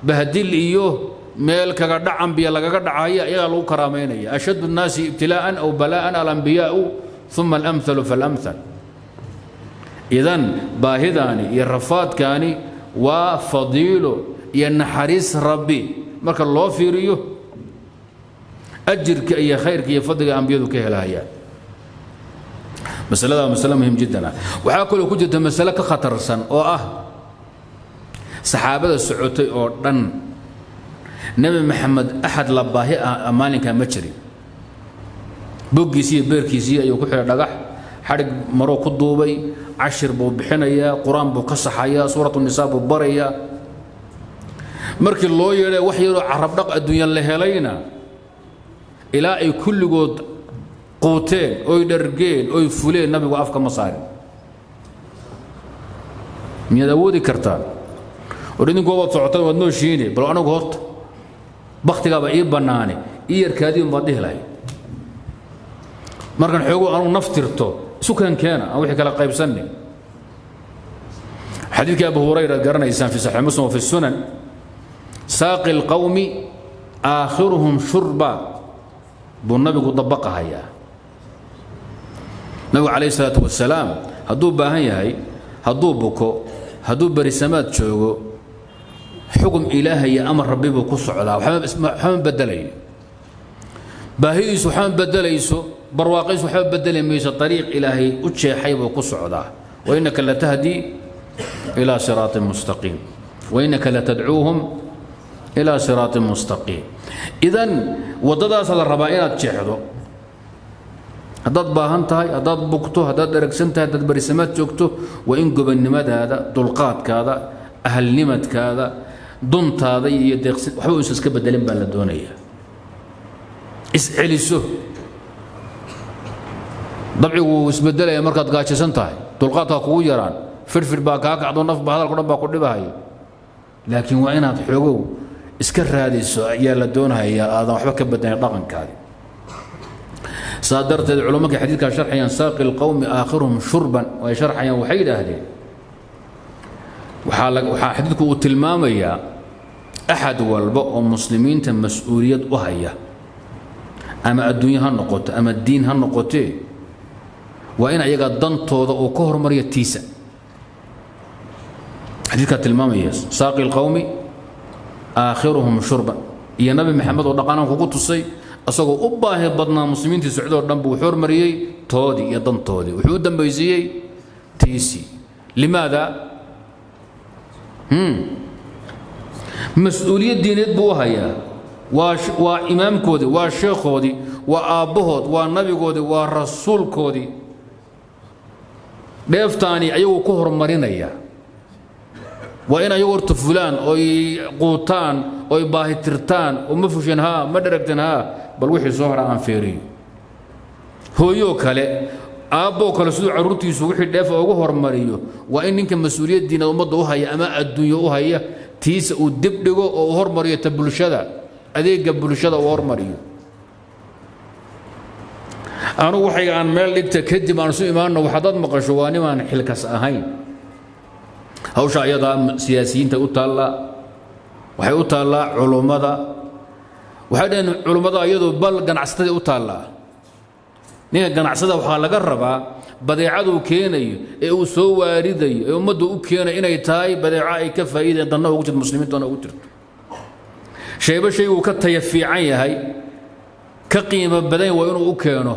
بهدل إيوه ميل كغا دعم بي لغا دعايا يا لو كرامينيا اشد الناس ابتلاء او بلاء الانبياء ثم الامثل فالامثل اذن باهداني يا رفات كاني وفضيله يا نحريس ربي مركا لو فيريو اجرك يا خيرك يا فضل الانبياء كهلايا مساله مساله مهم جدا وحاكلو كجد مساله كخطرسن او اه صحابه سعوتي او دن نبي محمد أحد لباهي أمانك مجري بوكيسي بيركيسي أيو كحر دغح حرق مرو كدوبي عشر بو بحنيا قرآن بو قصحيا سورة النساء بو بريا مركي الله يلي وحي عرب دق الدنيا اللي هلينا إلا أي كل قوت قوتين أو درجين أو فلين نبي وقفك مصاري من داوودي كرتان وريني قوة صعوتين ونوشيني بلو أنا قوت بختي قابا إيه بناني إيه كادي ومضيه لي مركن حقوق أنا نفترته سكن كان أو حكى لقايب سني حديث أبو هريرة قرن إنسان في صحيح مسلم وفي السنن ساقي القوم آخرهم شربا بالنبي قد طبقها هي النبي عليه الصلاة والسلام هدوب باهي هي هدوب بكو هدوب برسمات شوقو حكم إلهي يا أمر ربي بكسعلا وحما حما بدلي باهي سبحان بدلي سو برواقي سبحان بدلي ميس الطريق إلهي وجه حي بكسعلا وإنك لتهدي إلى صراط مستقيم وإنك لتدعوهم إلى صراط مستقيم. إذن وضد صلى الربائنات تشحذو هداد باهنتهاي هداد بوكتو هداد ركسنتهاي هداد برسمات جوكتو وإن قبل نمد هذا دلقات كذا أهل نمد كذا دنت هذا يدقسن وحوس اسكبدلين بالدونية اسعلسوه طبعي واسبدل يا مركز قاشسنتهاي دلقاتها قوي يران فرفر باكاك عضو نف بهذا القرآن باكل بهاي لكن وعينها تحقو اسكر هذه يا لدونها يا هذا وحبك بدنا يطاقن كذا صادرت العلماء حديثك شرحيا ساقي القوم اخرهم شربا وشرحيا وحيد اهلي وحا حديثكم تلماميا احد والبؤ مسلمين تم مسؤوليه وهيا اما الدنيا هالنقطه اما الدين هالنقطه وان ايغا دنتودا او كهرمريا تيسا حديثك تلماميا ساقي القوم اخرهم شربا يا نبي محمد ودقانا كوكو سي أصغر أباه بدنا مسلمين في السعودية والدنب وحور مريي تودي يا دن تودي وحور دنب يزيي تيسي. لماذا؟ هم مسؤولية دينية بوهايا واش وإمام كودي وشيخ كودي وآبهود والنبي كودي والرسول كودي ديفتاني أيوه كهر مرينيا وإن أيوه فلان أو قوتان أو باهي ترتان ومفوشنها مدركتنها بل وحي صهر عن فيري هو يوكالي ابو كالسود عروتي سوحي دافع وهر مريو وان يمكن مسؤوليه الدين ومضى وهي اما الدنيا وهي تيس ودبدغو وهر مريو تبلشدا اديق بلشدا وهر مريو انا وحي عن ميل ديكتا كدب انا سو ايماننا وحداد مقشو واني ما خلكس اهين هوش ايضا سياسيين تا وتالا وحي وتالا علومدا وحدين علماء أيضا بل جنعسته أطالع، نية جنعسته وحاله جربه، بدي عدو كيني، أو سو واردي، أو مدو كيني إني تاي بدي عاي كفا إذا ضنا وجد مسلمين ضنا وترد، شيء بشيء وكتة يفي عيني هاي، كقيمة بدي وينو كينه،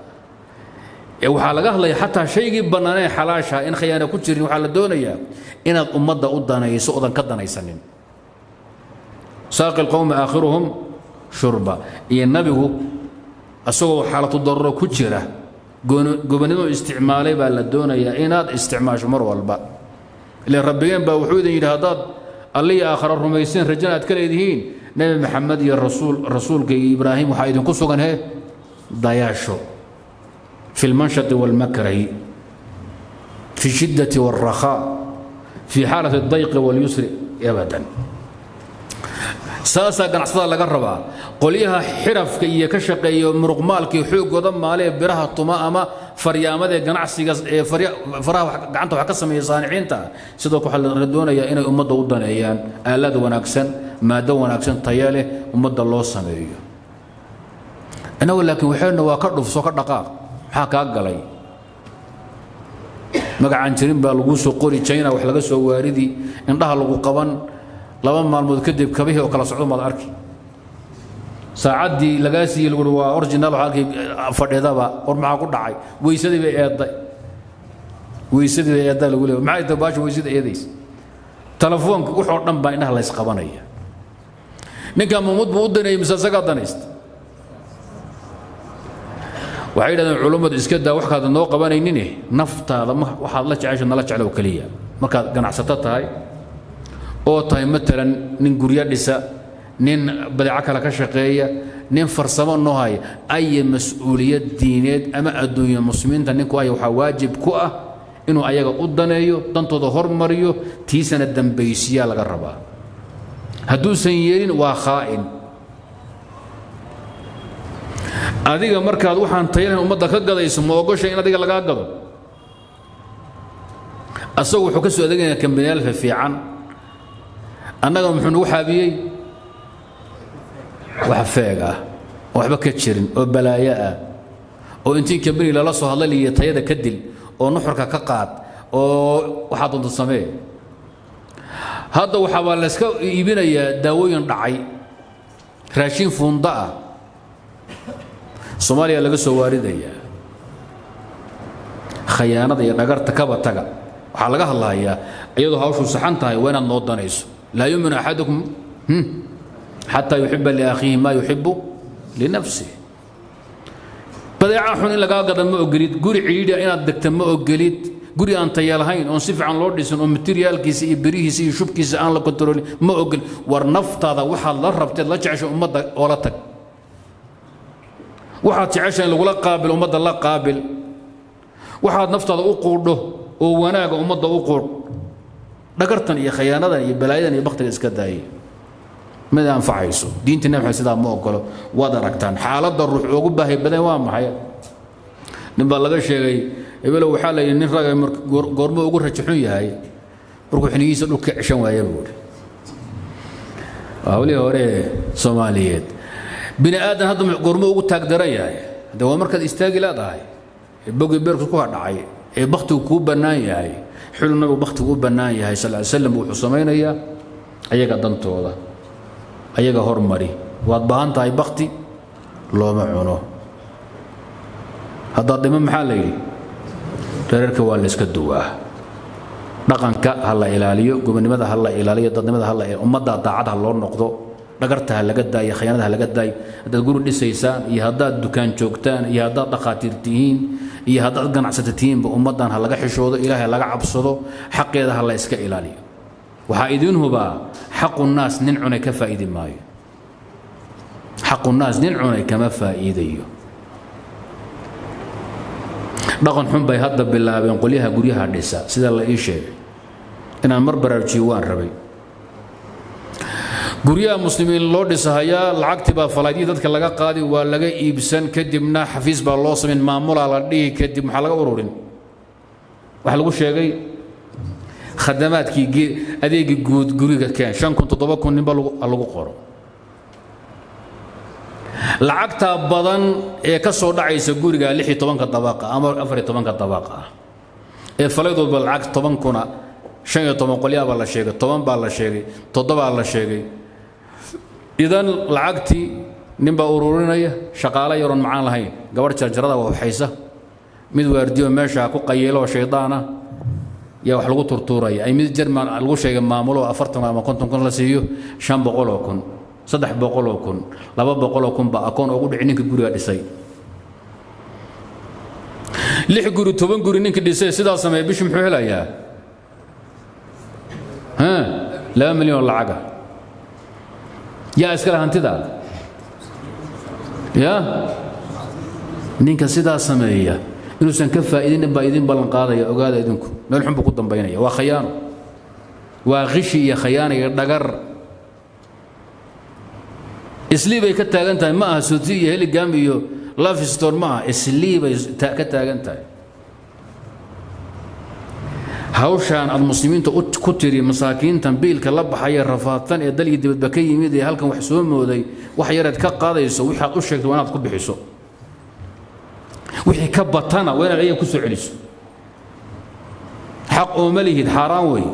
وحلقة لي حتى شيء بنانة حلاشة إن خيانة كتشرين وحلا دونية إن أمد أودنا يسوء كدنا يسنين ساق القوم آخرهم شربا إيه النبي أسوء حالة الضر كتيرة قبنينو استعمالي بالدون يا إناد استعمال شمر والبا للربيين بوحود يلهادات اللي آخر الرميسين رجال أتكليدهين نبي محمد يا الرسول رسول إبراهيم وحايد قصوا هي ضياشو في المنشط والمكره في الشدة والرخاء في حالة الضيق واليسر أبدا ساسا كان عصا لا قربا قليها حرف كي كشقي مرقمالك حوق ودم عليه براها طماما فريامده قنعسيغا فري فرا غعنته waxa ka sameeyay saaniciinta sidoo ku xal doonaya inay umada u daneeyaan aalad wanaagsan maada wanaagsan tayo leh umada loo sameeyo ana walakin waxayna waa ka dhufso ka dhaqaaq waxa ka galay magacan jirin baa lagu soo qori China wax laga soo waaridi indhaha lagu qaban لما مالمود كدب كبيه وكلا صعود ما أركي ساعدي لقاسي يقول وأورجينال حاجة فرد هذا بقى ورمحه كل داعي ويسدي بيعدي ويسدي بيعدي يقول معي تباش ويسدي يديس تلفونك وحورنا بينها ليس قبانية نكمل موت بودنا يمسك قدنا است وعيدا العلوم إسكتة وحكة النوع قباني نينه نفط هذا ما وحالك عايش نلاش على وكلية ما كان جناح ستة هاي أو طيب مثلا نين قريادسة نين بدعك لك شقية نين فرصة النهاية أي مسؤولية دينية أما الدنيا مسلمين تنكو أي واجب كوة إنه أيها قدنايو تنتو ظهر مريو تيسن الدنبيسية لقربها هدو سنيرين وخائن adiga markaad waxaan taayeen umada ka gadayso moogasho in adiga laga gado asagu wuxuu ka soo adeegaya kambaniyal fiican annaga wuxuu u xaabiyay wax feega waxba ka jirin oo balaayo ah oo intii kambaniyal la soo hadlay taayada ka dil oo nuxurka ka qaad oo waxa doonto sameey هذا هو حوالسك يبينا يا داوين دعي راشين فوندا سوماليا لغا سو وارديا خيانه يا دغرت كبا تغا waxa laga hadlaaya iyadoo hawshu saxan tahay weena noo danayso la yu'minu ahadukum hatta yuhibba li akhihi ma yuhibbu li nafsihi badaa'un laga gadan ma ogolid guri ciidii inaad degto ma ogolid guri aan tayo lahayn oo si fiican loo dhisan oo materialkiisa iyo birihiisa iyo shubkiisa aan la control ma ogol war naftaada waxa la rabtay la jecesho umada oo la tag waxa jeceshay lagu la qaabil umada la qaabil waxa naftaada u qoodho oo wanaaga umada u qood dhagartan iyo khiyaanadan iyo balaayadan iyo baqtiga iska daay ma aan faayso diinta nabi sida ma ogolo wada ragtaan xaaladda ruux ugu baahay badan waa maxay nimba laga sheegay إبلا وحاله إن الرجل مر قرم وقرة تحوية هاي بركوا حنيس لو كعشان ويابور أولي هوري سوماليات بناء هذا هذا قرم وقرة تقدرية هاي ده هو مركز استقلال هذا هاي بقي بيركز قارن هاي بخت وكوب بناية هاي حلو نبي بخت وكوب بناية هاي صلى الله عليه وسلم وحصمين هي أيها قدنت والله أيها هرمري وأطبعان تاي بختي لا معونه هذا دم محلي تركه والاسك الدواه دقنك هلا الاليو غوبنيمدا هلا الاليو ددنيمدا هلا امدا داعدها لو نوقدو دغرتها لغا داي خيانتها لغا داي هدا غورو ديسيسان يا هدا دكان جوجتان يا هدا دقاتيرتين يا هدا غنعساتتين بامدان ها لغا خيشودو الهي لغا عبسدو حقيده هلا اسك الاليو وها ايدين هبا حق الناس ننعن كفائد ماي حق الناس ننعن كما فائديو دقن حنبي هذا بالله بنقوليها قوليها ديسا سيد الله يشهد إن أمر برجيوان ربي قريا مسلمين لود سهيا العقد بفلادي ذات كلاجا قاضي ولاجا إبسن كدمنا حفيز بالله سمين معمول على دي كدم حلقة ورورين وحلقوا شيء جاي خدمات كي جي أديك جود قريا كان شان كنت طبقكم نبالو الله قارو العقد بدن كسر دعيس قريا لحي طبعا كطبقة أمر أفري طبعا كطبقة فلادو بالعقد طبعا كنا شيء طبعا قليا بالله شيء طبعا بالله شيء تطبع الله شيء إذن العقد نبى أورورنا شقالة يرون معنا هاي جوار تجرده وحيسة مد ورديو ماشى كو قيلوا شيطانا يا حلقو ترتوري أي مد جرمان حلقو شيء معمولوا أفرتنا ما كنتم كنا لسيو شام بقولكم صدح بقولكم لباب بقولكم بأكون أقول عنك جوري أدسي لح جوري تبان جوري إنك أدسي سيدا سماه بيش محيلا يا ها لا مليون لعجة يا أسكالها أنت ذا يا إنك سيدا سماه يا إنه سنكفى إذن بايدين بالنقاضة يا أقاد إذنكم لا نحن بقدم بيني وخيانة وغشي يا خيانة يردقر اسليبي كتاغنتاي ما سوتي هلي جاميو لاف ستور ما اسليبي كتاغنتاي هاوشان المسلمين كتري مساكين تنبيل كلب حي الرفاطان يدلي دبكي يميدي هلكن وحسوم مودي وحيرات كقاديسو وحا u sheegto wanaad ku bixiso wixii ka batana weerar ay ku soo celiso xaq oo malihid haram way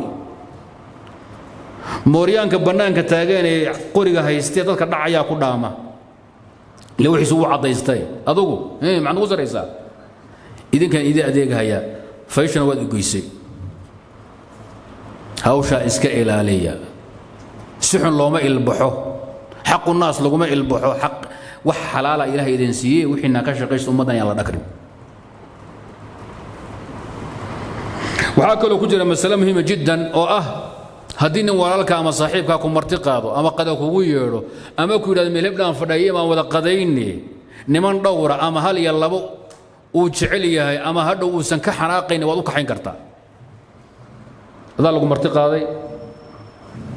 موريانكا بنانكا تاغاني قريقا هايستي دكا دعايا كوداما لو يسوى عدايستي ادوغو ايه معنى وزريسا اذا كان اذا اديكا هيا فايشن وادوغيسي هاوشا اسكا الاليا سحن لوما البحو حق الناس لوما البحو حق وحلالا الهي اذن سيي وحنا كاشاقيس امدنا يلا نكرم وهاكا لو كجرى مساله مهمه جدا او اه هدين ورالك أما صاحبك أكون مرتقاضه أما قد أكون ويره أما كل هذا ملبنا فدايم أما ولا قديني نمان دورة أما هل يلا بو وتشعليها أما هذا وسنك حراقين وضوك حين كرتا هذا لكم مرتقاضي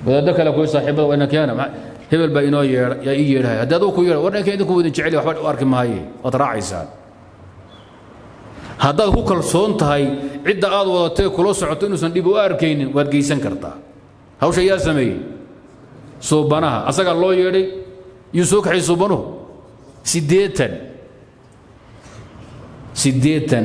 وذاك لكم صاحبه وإنك أنا هبل بينو ير يا ييرها هذا دوكو ير ورنا كيدو كودن جعلي وحبد وارك ماهي وطراعيسان هذا هو كلسون تهي عده اد ودته كلو سوتو انسان ديب واركين واد جيسان كرتا هوشا يا سمي سو بنها اسغا لو ييري يسوك حيسو بنو سيديتن سيديتن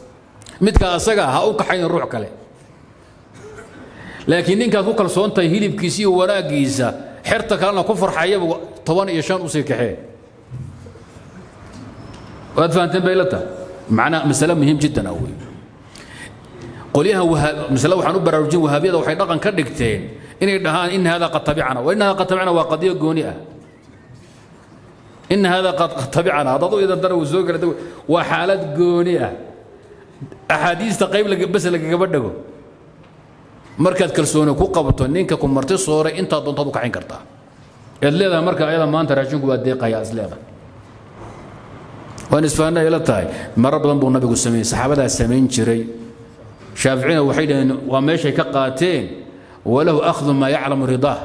midka asaga ha u kaxayn ruux kale لكن ninka ku kalsoonta hilibkiisa iyo waraagiisa xirta kalena ku farxaya toban iyo shan u sii kaxee waad faanteen baylata macna mas'ala muhiim jiddan awey qoliyaha mas'ala waxaan u baraarujin wahabiyada waxay dhaqan ka dhigteen inay dhahaan in hada qad tabicana wa in hada qad tabicana waa qadiyo gooni ah in hada qad tabicana hadadu ida daraw soo galada waa xaalad gooni ah ahadiista qayb laga bas laga gabadhago markaad kalsooni ku qabto ninka ku marti sooray inta doontaad u kacin kartaa ee leedahay marka ayada maanta raajinku waa deeqaya isleeda waan isfaanay la tahay mar badan buu nabigu sameeyay saxaabada sameyn jiray shaafiicina waxay dhaheen waa meeshay ka qaateen walaw akhdhu ma ya'lamu ridah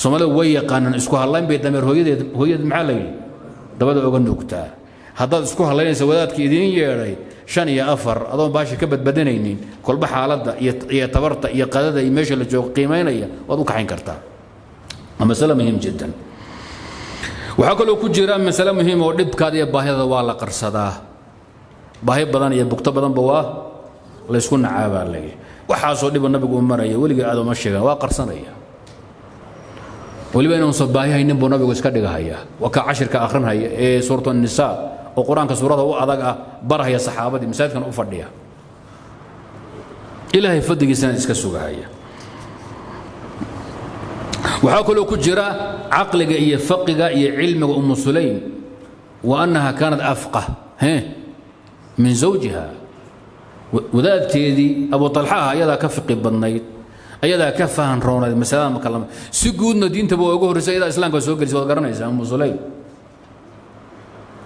Soomaaliya way yaqaanan isku halayn bay dameer hooyadeed hooyad maxaa leeyahay dabada uga noogtaa haddaad isku halaynaysa wadaadka idin yeeray shan iyo afar adoon baashi ka badbadanaynin kolba xaaladda iyo tabarta iyo qadada iyo meesha la joogo qiimeynaya waad u kaxayn kartaa mas'ala muhiim jiddan waxa kale oo ku jira mas'ala muhiim oo dhibkaada iyo baahida waa la qarsadaa baahi badan iyo bugto badanba waa la isku nacaabaa leh waxaasoo dhib nabigu u maraya weliga aad uma sheegan waa qarsanaya weliba inuu soo baahiyaynin buu nabigu iska dhigahaya waa ka cashirka akhrinaya ee suuratu an-nisaa القرآن كسورة هو أذاك بره يا صحابة مساعد كانوا أفرديها إلهي فدق سنة كسورة هي وحاكلوا كجرا عقلك إيه فقك إيه علمك أم سليم وأنها كانت أفقه من زوجها وذات تيدي أبو طلحة أيضا كفقي بالنيل أيضا كفهن رونا المسألة ما كلام سجودنا دين تبوا يقول رسالة إسلام كسورة سوالقرن إذا أم سليم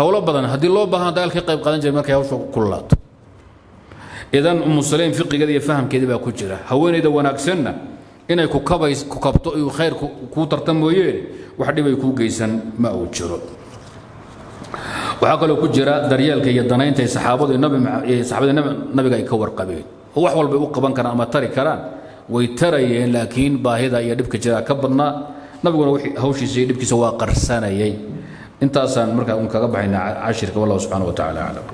هولا بضان هدي الله بها دقالك قيب قادن جرين مركا يوسو كلات إذا أم سليم فقه قد يفهم كذا بقى كجرة هؤلاء إذا وناقصنا إن يكون كبايس كبطئ وخير كوتر تمويل وحد يكون جيسان ما أوجره وعقله كجرة دريال كي يدنين تي صحابة النبي مع صحابة النبي النبي جاي كور قبيل هو حول بيوقبان كان أمتاري كران ويترى لكن باهدا يدب كجرة كبرنا نبي قلنا هوشي زي يدب كسوا قرسانة يي أنت أصلا مركب أنك قبعنا عشرك والله سبحانه وتعالى أعلم.